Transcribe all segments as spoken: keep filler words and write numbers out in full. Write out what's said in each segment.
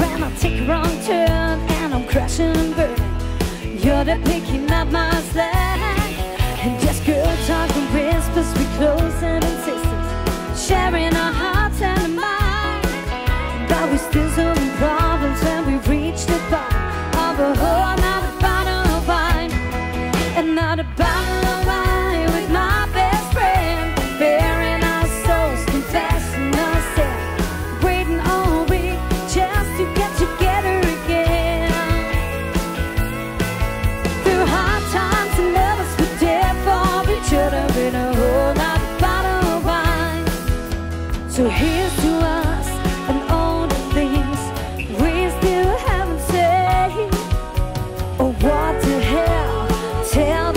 When I take a wrong turn and I'm crashing and burning, you're there picking up my slack. And just girl talk and whispers, we close and insistence, sharing our hearts and minds. But we still solving problems when we reach the bottom of a whole nother bottle of wine. Another bottle of wine with my best friend, bearing our souls, confessing ourselves, waiting all week just to get together again. Through hard times and lovers, we're there for each other in a whole nother bottle of wine. So here's to us and all the things we still haven't said. Oh, what the hell? Tell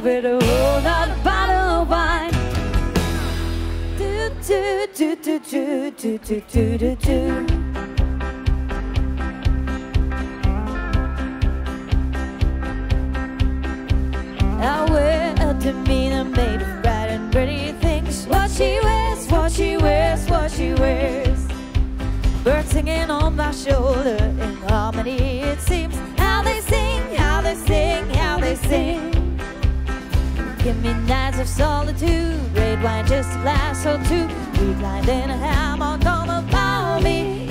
with a whole nother bottle of wine. Do do do do do do do do do do. I wear a demeanor made of bright and pretty things. What she wears, what she wears, what she wears. Birds singing on my shoulder in harmony it seems. How they sing, how they sing, how they sing. Give me nights of solitude, red wine just a glass or two. We blind in a hammock on a balmy evening.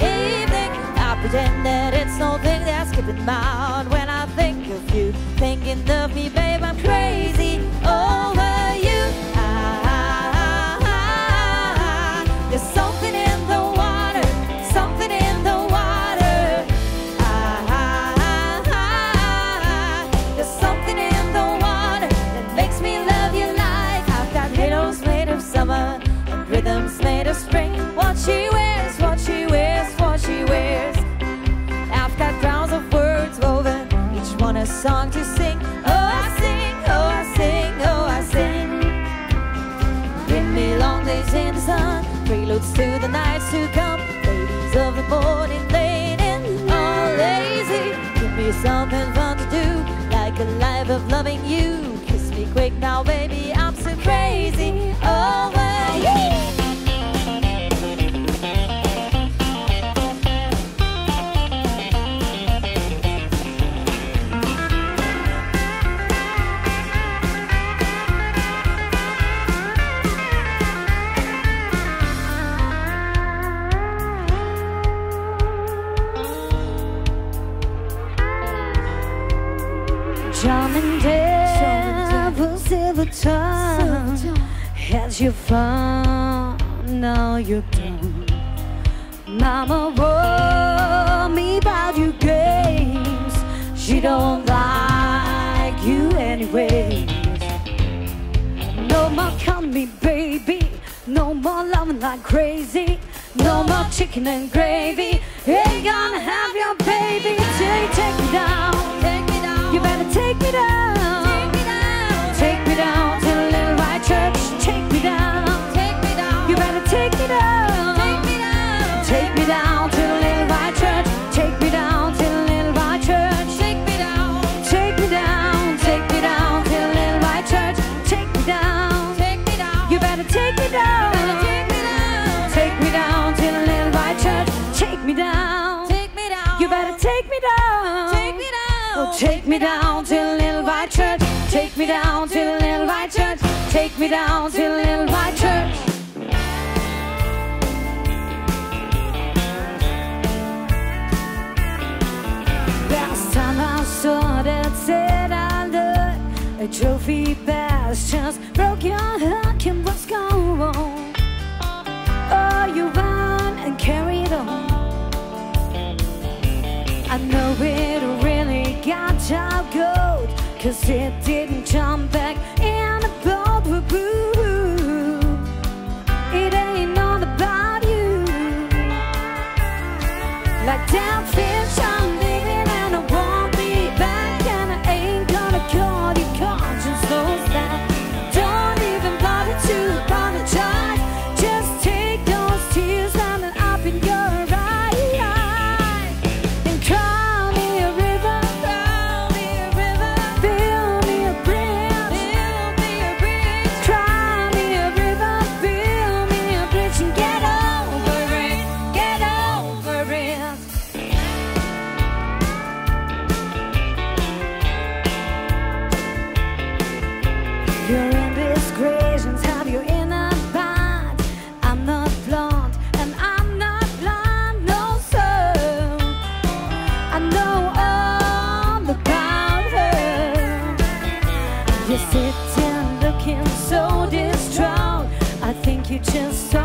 I pretend that it's nothing that's keeping my heart when I think of you. Thinking of me, babe, I'm crazy over you. Ah, ah, ah, ah, ah. There's something in the water, something in the water. Ah, ah, ah, ah, ah. There's something in summer, and rhythms made of spring. What she wears, what she wears, what she wears. I've got rounds of words woven, each one a song to sing. Oh, I sing, oh, I sing, oh, I sing. Give me long days in the sun, preludes to the nights to come. Ladies of the morning, late and all lazy. Give me something fun to do, like a life of loving you. Kiss me quick now, baby, I'm so crazy over you. Time. Had you fun? Now you're done. Mama warned me about your games. She don't like you anyways. No more calling me baby, no more loving like crazy, no more chicken and gravy. Ain't gonna have your baby till you take me down. Take me down. You better take me down. Take me down to the Little White Church. Take me down. Take me down. You better take me down. Take me down. Take me down to the Little White Church. Take me down to the Little White Church. Take me down. Take me down. Take me down to the Little White Church. Take me down. Take me down. You better take me down. Take me down. Take me down to the Little White Church. Take me down. Take me down. You better take me down. Take me down. Oh, take me down to the Little White Church. Take me down to the Little White Church. Take me down to the Little White Church. Last time I saw that said I looked a trophy pass just broke your heart and what's going on? Oh, you run and carry it on. I know it really got out good, 'cause it didn't jump back in the boat with blue. It ain't all about you. Like damn fish I'm leaving and I won't be back, and I ain't gonna call you conscience, so sad. Don't even bother to apologize, just take those tears and then up in your just so